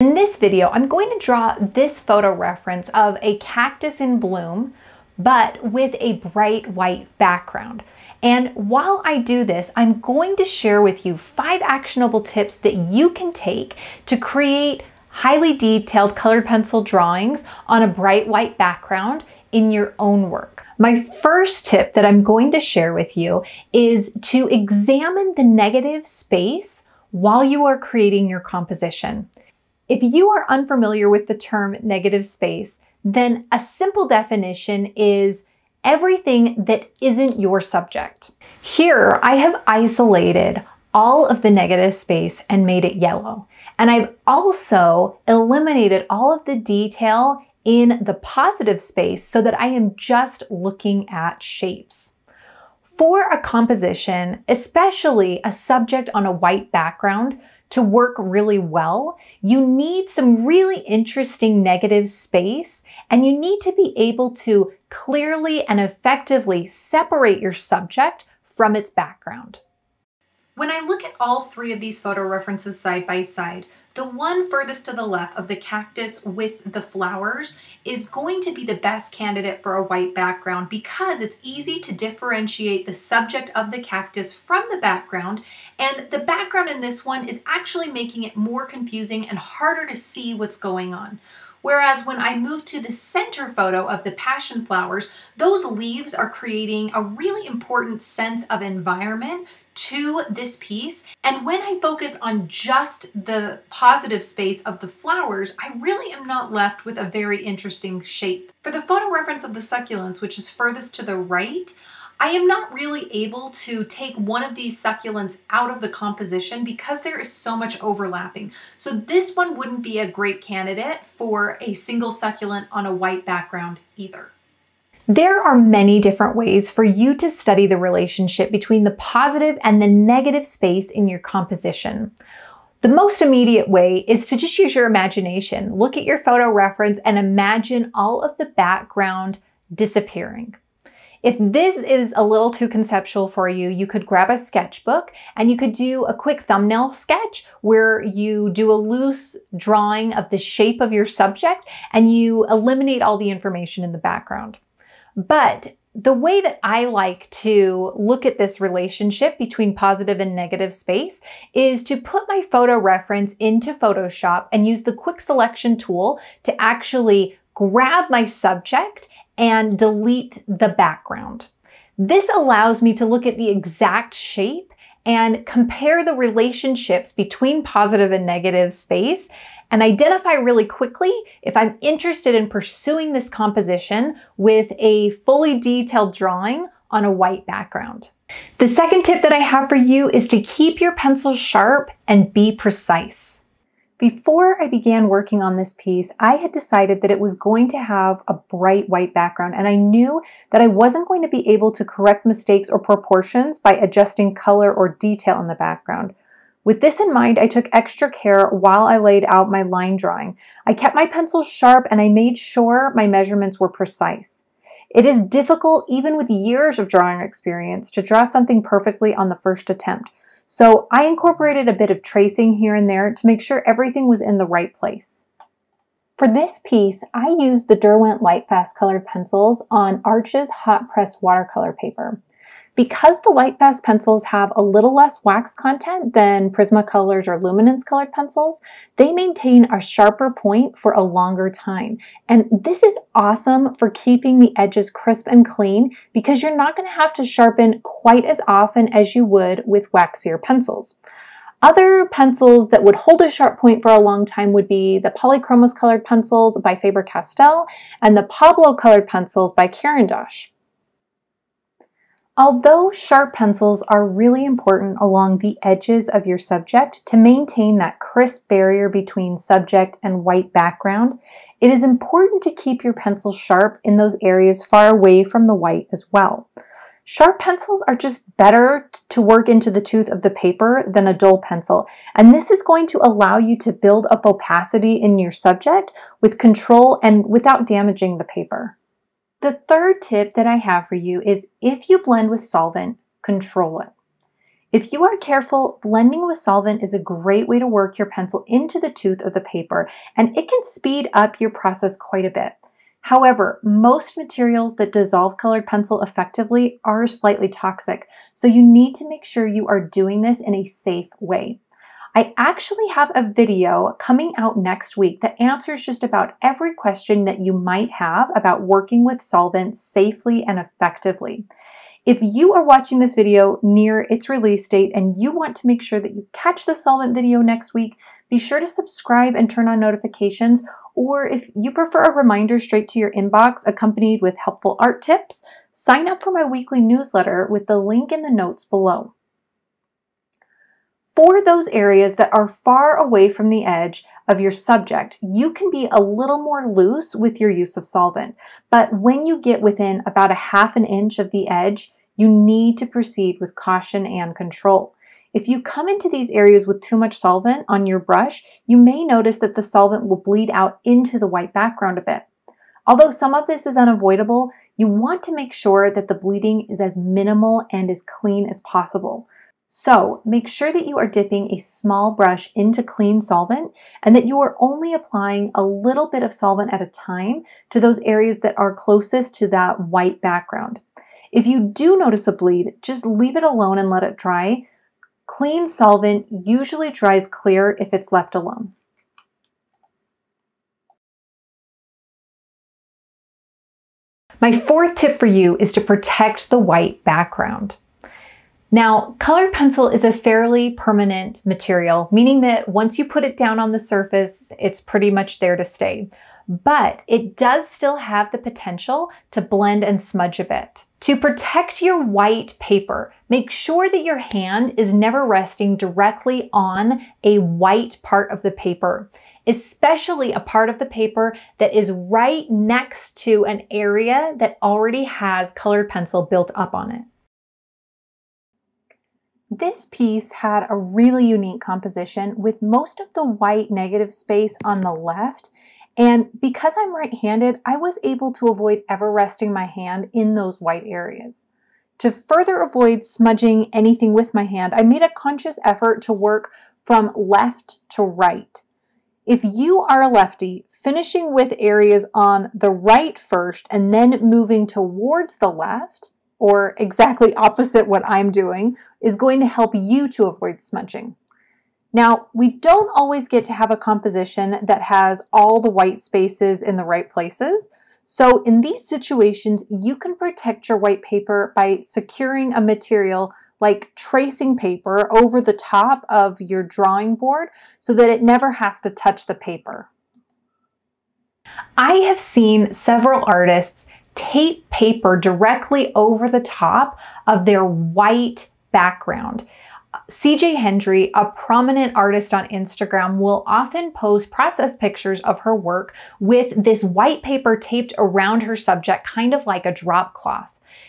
In this video, I'm going to draw this photo reference of a cactus in bloom, but with a bright white background. And while I do this, I'm going to share with you 5 actionable tips that you can take to create highly detailed colored pencil drawings on a bright white background in your own work. My first tip that I'm going to share with you is to examine the negative space while you are creating your composition. If you are unfamiliar with the term negative space, then a simple definition is everything that isn't your subject. Here, I have isolated all of the negative space and made it yellow. And I've also eliminated all of the detail in the positive space so that I am just looking at shapes. For a composition, especially a subject on a white background, to work really well, you need some really interesting negative space, and you need to be able to clearly and effectively separate your subject from its background. When I look at all 3 of these photo references side by side, the one furthest to the left of the cactus with the flowers is going to be the best candidate for a white background because it's easy to differentiate the subject of the cactus from the background, and the background in this one is actually making it more confusing and harder to see what's going on. Whereas when I move to the center photo of the passion flowers, those leaves are creating a really important sense of environment to this piece. And when I focus on just the positive space of the flowers, I really am not left with a very interesting shape. For the photo reference of the succulents, which is furthest to the right, I am not really able to take one of these succulents out of the composition because there is so much overlapping. So this one wouldn't be a great candidate for a single succulent on a white background either. There are many different ways for you to study the relationship between the positive and the negative space in your composition. The most immediate way is to just use your imagination. Look at your photo reference and imagine all of the background disappearing. If this is a little too conceptual for you, you could grab a sketchbook and you could do a quick thumbnail sketch where you do a loose drawing of the shape of your subject and you eliminate all the information in the background. But the way that I like to look at this relationship between positive and negative space is to put my photo reference into Photoshop and use the quick selection tool to actually grab my subject and delete the background. This allows me to look at the exact shape and compare the relationships between positive and negative space and identify really quickly if I'm interested in pursuing this composition with a fully detailed drawing on a white background. The second tip that I have for you is to keep your pencil sharp and be precise. Before I began working on this piece, I had decided that it was going to have a bright white background, and I knew that I wasn't going to be able to correct mistakes or proportions by adjusting color or detail in the background. With this in mind, I took extra care while I laid out my line drawing. I kept my pencil sharp and I made sure my measurements were precise. It is difficult, even with years of drawing experience, to draw something perfectly on the first attempt. So I incorporated a bit of tracing here and there to make sure everything was in the right place. For this piece, I used the Derwent Lightfast colored pencils on Arches Hot Press Watercolor Paper. Because the Lightfast pencils have a little less wax content than Prismacolors or Luminance colored pencils, they maintain a sharper point for a longer time. And this is awesome for keeping the edges crisp and clean because you're not going to have to sharpen quite as often as you would with waxier pencils. Other pencils that would hold a sharp point for a long time would be the Polychromos colored pencils by Faber-Castell and the Pablo colored pencils by Caran d'Ache. Although sharp pencils are really important along the edges of your subject to maintain that crisp barrier between subject and white background, it is important to keep your pencil sharp in those areas far away from the white as well. Sharp pencils are just better to work into the tooth of the paper than a dull pencil, and this is going to allow you to build up opacity in your subject with control and without damaging the paper. The third tip that I have for you is if you blend with solvent, control it. If you are careful, blending with solvent is a great way to work your pencil into the tooth of the paper, and it can speed up your process quite a bit. However, most materials that dissolve colored pencil effectively are slightly toxic, so you need to make sure you are doing this in a safe way. I actually have a video coming out next week that answers just about every question that you might have about working with solvents safely and effectively. If you are watching this video near its release date and you want to make sure that you catch the solvent video next week, be sure to subscribe and turn on notifications, or if you prefer a reminder straight to your inbox accompanied with helpful art tips, sign up for my weekly newsletter with the link in the notes below. For those areas that are far away from the edge of your subject, you can be a little more loose with your use of solvent, but when you get within about a half an inch of the edge, you need to proceed with caution and control. If you come into these areas with too much solvent on your brush, you may notice that the solvent will bleed out into the white background a bit. Although some of this is unavoidable, you want to make sure that the bleeding is as minimal and as clean as possible. So make sure that you are dipping a small brush into clean solvent and that you are only applying a little bit of solvent at a time to those areas that are closest to that white background. If you do notice a bleed, just leave it alone and let it dry. Clean solvent usually dries clear if it's left alone. My fourth tip for you is to protect the white background. Now, colored pencil is a fairly permanent material, meaning that once you put it down on the surface, it's pretty much there to stay. But it does still have the potential to blend and smudge a bit. To protect your white paper, make sure that your hand is never resting directly on a white part of the paper, especially a part of the paper that is right next to an area that already has colored pencil built up on it. This piece had a really unique composition with most of the white negative space on the left. And because I'm right-handed, I was able to avoid ever resting my hand in those white areas. To further avoid smudging anything with my hand, I made a conscious effort to work from left to right. If you are a lefty, finishing with areas on the right first and then moving towards the left, or exactly opposite what I'm doing, is going to help you to avoid smudging. Now, we don't always get to have a composition that has all the white spaces in the right places. So in these situations, you can protect your white paper by securing a material like tracing paper over the top of your drawing board so that it never has to touch the paper. I have seen several artists tape paper directly over the top of their white background. CJ Hendry, a prominent artist on Instagram, will often post process pictures of her work with this white paper taped around her subject, kind of like a drop cloth.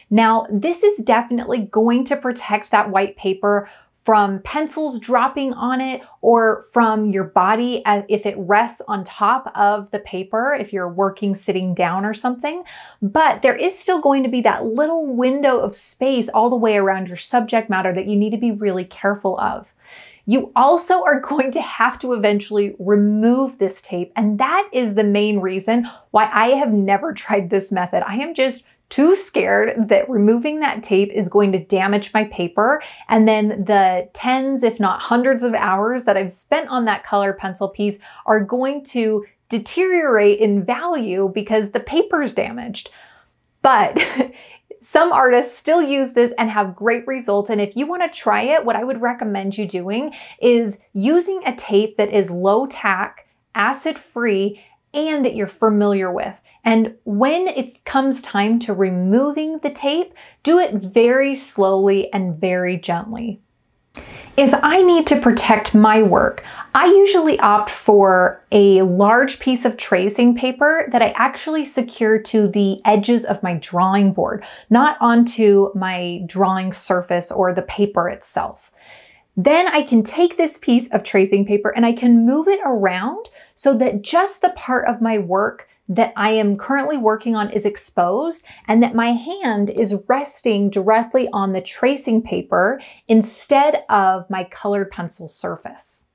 Now, this is definitely going to protect that white paper from pencils dropping on it or from your body as if it rests on top of the paper, if you're working sitting down or something. But there is still going to be that little window of space all the way around your subject matter that you need to be really careful of. You also are going to have to eventually remove this tape, and that is the main reason why I have never tried this method. I am just too scared that removing that tape is going to damage my paper, and then the tens, if not hundreds of hours that I've spent on that color pencil piece are going to deteriorate in value because the paper's damaged. But some artists still use this and have great results, and if you want to try it, what I would recommend you doing is using a tape that is low tack, acid-free, and that you're familiar with. And when it comes time to removing the tape, do it very slowly and very gently. If I need to protect my work, I usually opt for a large piece of tracing paper that I actually secure to the edges of my drawing board, not onto my drawing surface or the paper itself. Then I can take this piece of tracing paper and I can move it around so that just the part of my work that I am currently working on is exposed and that my hand is resting directly on the tracing paper instead of my colored pencil surface.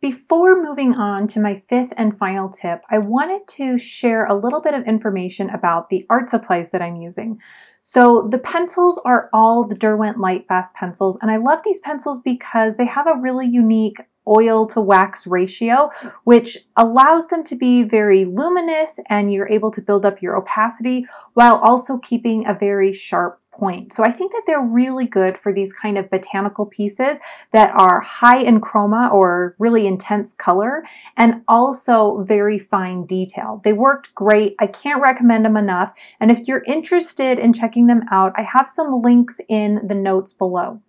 Before moving on to my fifth and final tip, I wanted to share a little bit of information about the art supplies that I'm using. So the pencils are all the Derwent Lightfast pencils, and I love these pencils because they have a really unique oil to wax ratio, which allows them to be very luminous and you're able to build up your opacity while also keeping a very sharp point. So I think that they're really good for these kind of botanical pieces that are high in chroma or really intense color and also very fine detail. They worked great. I can't recommend them enough. And if you're interested in checking them out, I have some links in the notes below.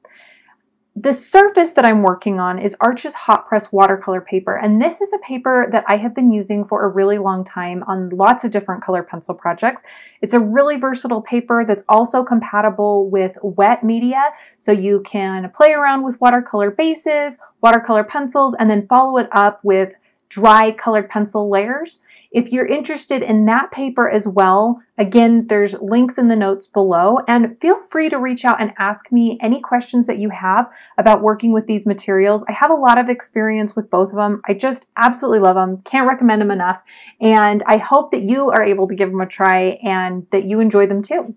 The surface that I'm working on is Arches Hot Press Watercolor Paper, and this is a paper that I have been using for a really long time on lots of different color pencil projects. It's a really versatile paper that's also compatible with wet media, so you can play around with watercolor bases, watercolor pencils, and then follow it up with dry colored pencil layers. If you're interested in that paper as well, again, there's links in the notes below, and feel free to reach out and ask me any questions that you have about working with these materials. I have a lot of experience with both of them. I just absolutely love them. Can't recommend them enough. And I hope that you are able to give them a try and that you enjoy them too.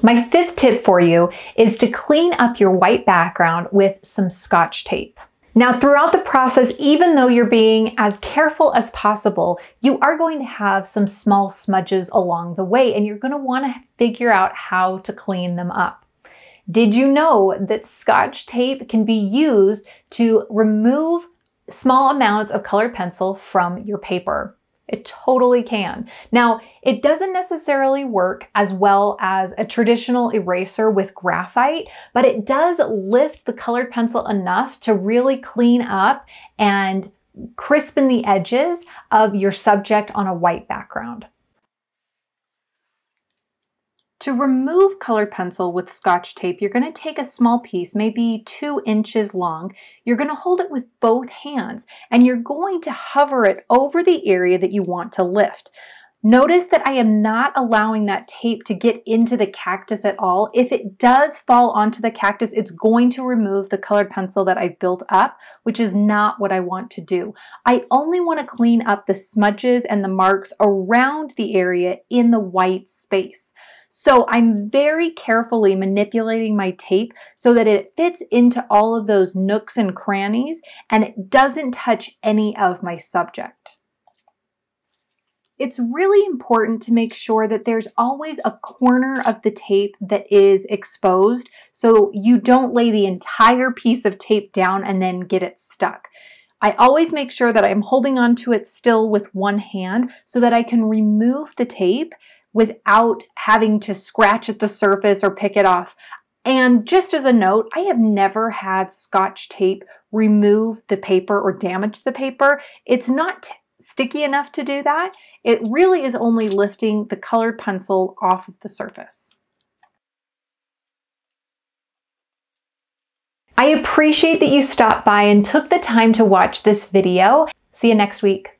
My fifth tip for you is to clean up your white background with some Scotch tape. Now, throughout the process, even though you're being as careful as possible, you are going to have some small smudges along the way, and you're going to want to figure out how to clean them up. Did you know that Scotch tape can be used to remove small amounts of colored pencil from your paper? It totally can. Now, it doesn't necessarily work as well as a traditional eraser with graphite, but it does lift the colored pencil enough to really clean up and crispen the edges of your subject on a white background. To remove colored pencil with Scotch tape, you're going to take a small piece, maybe 2 inches long. You're going to hold it with both hands, and you're going to hover it over the area that you want to lift. Notice that I am not allowing that tape to get into the cactus at all. If it does fall onto the cactus, it's going to remove the colored pencil that I've built up, which is not what I want to do. I only want to clean up the smudges and the marks around the area in the white space. So I'm very carefully manipulating my tape so that it fits into all of those nooks and crannies and it doesn't touch any of my subject. It's really important to make sure that there's always a corner of the tape that is exposed so you don't lay the entire piece of tape down and then get it stuck. I always make sure that I'm holding onto it still with one hand so that I can remove the tape without having to scratch at the surface or pick it off. And just as a note, I have never had Scotch tape remove the paper or damage the paper. It's not sticky enough to do that. It really is only lifting the colored pencil off of the surface. I appreciate that you stopped by and took the time to watch this video. See you next week.